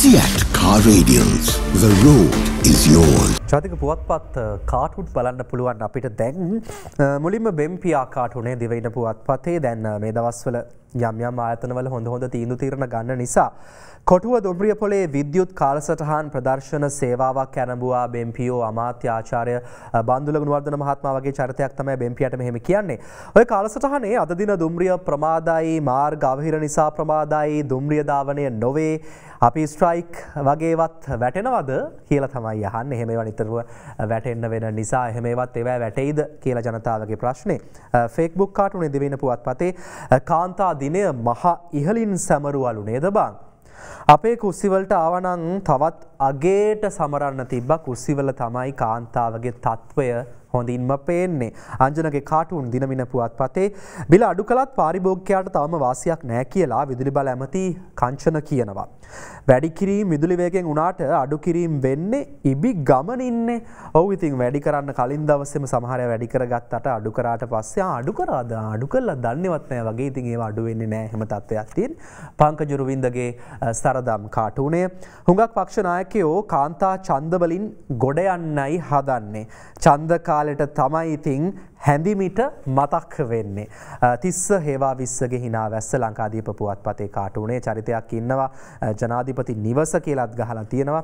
Seat Car Radials, the road is yours. ජාතික පුවත්පත් cartoon බලන්න පුළුවන් අපිට දැන්. මුලින්ම බෙම්පියා කාටුනේ දිවයින පුවත්පතේ දැන් මේ දවස්වල යම් යම් ආයතනවල හොඳ හොඳ තීන්දුව తీරන ගන්න නිසා කොටුව දුම්රිය පොලේ විද්‍යුත් කාලසටහන් ප්‍රදර්ශන සේවාවක් ආරම්භුවා බෙම්පියෝ අමාත්‍ය ආචාර්ය බන්දුල ගුණවර්ධන මහත්මයා වගේ චරිතයක් තමයි බෙම්පියාට මෙහෙම කියන්නේ. ඔය කාලසටහනේ අද දින දුම්රිය ප්‍රමාදයි මාර්ග අවහිර නිසා ප්‍රමාදයි දුම්රිය ධාවනය නොවේ අපි ස්ට්‍රයික් වගේවත් වැටෙනවද කියලා තමයි අහන්නේ. එහෙම ඒවා නිතරම වැටෙන්න වෙන නිසා එහෙම ඒවත් ඒවා වැටෙයිද කියලා ජනතාවගේ ප්‍රශ්නේ. Facebook කාටුනේ දෙවෙනි පුවත්පතේ කාන්තා දිනය මහ ඉහලින් සමරුවලු නේද බං. අපේ කුස්සිය වලට ආවනම් තවත් අගේට සමරන්න තිබ්බ කුස්සිය වල තමයි කාන්තාවගේ තත්වය හොඳින්ම පේන්නේ. අංජනගේ කාටුන් දිනමින පුවත්පතේ බිල අඩු කළත් පාරිභෝගිකයාට තවම වාසියක් නැහැ කියලා විදුලි බල ඇමති කංචන කියනවා. වැඩි කිරීම විදුලි වේගයෙන් උනාට අඩු කිරීම වෙන්නේ ඉබි ගමනින්නේ. ඔව් ඉතින් වැඩි කරන්න කලින් දවසේම සමහර අය වැඩි කරගත්තට අඩු කරාට පස්සේ අඩු කරාද අඩු කළා දන්නේවත් නැහැ වගේ ඉතින් ඒව අඩු වෙන්නේ නැහැ හැම තත්ත්වයක් තියෙන. පංකජ රුවින්දගේ සරදම් කාටුනේ හුඟක් පක්ෂ නායකයෝ කාන්තා ඡන්ද වලින් ගොඩ යන්නයි හදන්නේ. ඡන්ද කාලෙට තමයි ඉතින් හැඳිමිට මතක් වෙන්නේ. 30 හේවා 20 ගේ hina වැස්ස ලංකාදීප පුවත්පතේ කාටුනේ චරිතයක් ඉන්නවා ජනාධිපති නිවස කියලාත් ගහලා තියෙනවා.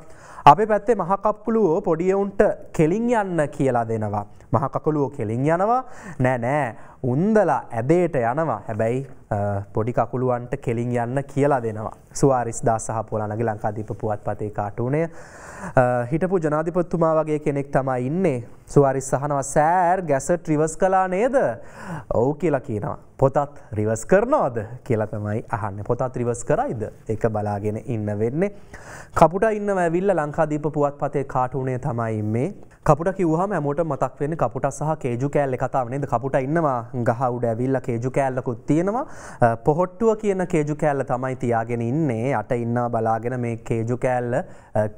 අපේ පැත්තේ මහ කප්පුලුවෝ පොඩි උන්ට කෙලින් යන්න කියලා දෙනවා. මහ කකුලුවෝ කෙලින් යනවා. නෑ නෑ උන්දලා ඇදේට යනවා. හැබැයි පොඩි කකුලුවන්ට කෙලින් යන්න කියලා දෙනවා. සුවාරිස් දාස සහ පොළණගේ ලංකාදීප පුවත්පතේ කාටුනේ හිටපු ජනාධිපතිතුමා වගේ කෙනෙක් තමයි ඉන්නේ. සුවාරිස් සහනවා සෑර් ගැසට් රිවර්ස් කළා නේද? ඔව් කියලා කියනවා. පොතත් රිවර්ස් කරනවද කියලා තමයි අහන්නේ. පොතත් රිවර්ස් කරයිද? ඒක බලාගෙන ඉන්න වෙන්නේ. කපුටා ඉන්නව ඇවිල්ලා ලංකාදීප පුවත්පතේ කාටුනේ තමයි මේ. කපුටා කිව්වහම හැමෝටම මතක් වෙන්නේ කපුටා සහ කේජු කෑල්ලේ කතාව නේද? කපුටා ඉන්නවා ගහ උඩ ඇවිල්ලා කේජු කෑල්ලකුත් තියෙනවා. පොහොට්ටුව කියන කේජු කෑල්ල තමයි තියාගෙන ඉන්නේ. අට ඉන්නවා බලාගෙන මේ කේජු කෑල්ල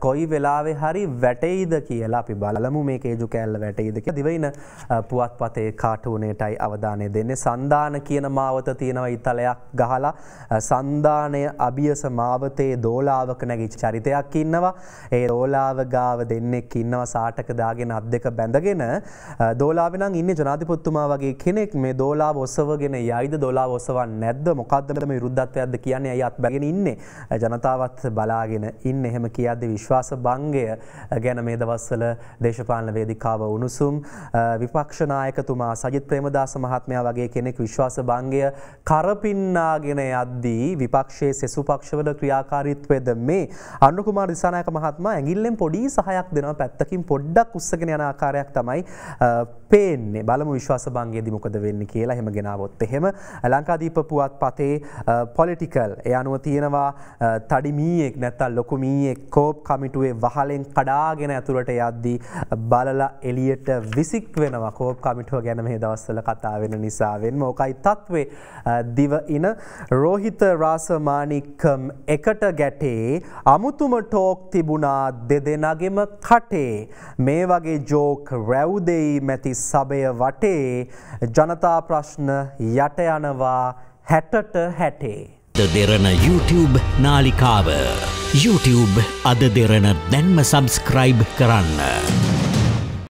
කොයි වෙලාවෙ හරි වැටෙයිද කියලා අපි බලමු මේ කේජු කෑල්ල වැටෙයිද කියලා. දිවයින පුවත්පතේ කාටුනේටයි අවධානය දෙන්නේ. සන්දාන කියන මාවත තියෙනවා ඉතලයක් ගහලා සන්දානය අභියස මාවතේ දෝලාවක නැගී චරිතයක් ඉන්නවා. ඒ දෝලාව ගාව දෙන්නෙක් ඉන්නවා සාටක දාගෙන අත් දෙක බැඳගෙන. දෝලාවේ නම් ඉන්නේ ජනාධිපතිතුමා වගේ කෙනෙක්. මේ දෝලාව ඔසවගෙන යයිද දෝලාව ඔසවන්නේ නැද්ද මොකද්ද මේ විරුද්ධත්වයක්ද කියන්නේ? අය අත් බැගෙන ඉන්නේ. ජනතාවත් බලාගෙන ඉන්නේ. එහෙම කියද්දී විශ්වාස භංගය ගැන මේ දවස්වල දේශපාලන වේදිකාව උණුසුම්. විපක්ෂ නායකතුමා සජිත් ප්‍රේමදාස මහත්මයා වගේ කෙනෙක් විශ්වාස භංගය කරපින්නාගෙන යද්දී විපක්ෂයේ සෙසු පක්ෂවල ක්‍රියාකාරීත්වයද මේ අනුර කුමාර දිසානායක මහත්මයා ඇඟිල්ලෙන් පොඩි සහයක් දෙනවා. පැත්තකින් පොඩ්ඩක් උස්සගෙන යන ආකාරයක් තමයි පේන්නේ. බලමු විශ්වාස භංගයේදී මොකද වෙන්නේ කියලා. එහෙම ගෙනාවොත් එහෙම ලංකාදීප පුවත්පතේ පොලිටිකල් ඒ අනුව තියෙනවා තඩි මීයෙක් නැත්තම් ලොකු මීයෙක් කෝප් කමිටුවේ වහලෙන් කඩාගෙන ඇතුළට යද්දී බලලා එළියට විසික් වෙනවා. කෝප් කමිටුව ගැන මේ දවස්වල කතා වෙන නිසා වෙන්න ඕකයි තත්වේ. දිවයින රෝහිත රාසමාණික්කම් එකට ගැටේ අමුතුම ටෝක් තිබුණා දෙදෙනාගෙම කටේ. මේ වගේ ජෝක් රැව් දෙයි මැති සබය වටේ. ජනතා ප්‍රශ්න යට යනවා 60ට 60. අද දෙරණ YouTube නාලිකාව YouTube අද දෙරණ දැන්ම සබ්ස්ක්‍රයිබ් කරන්න.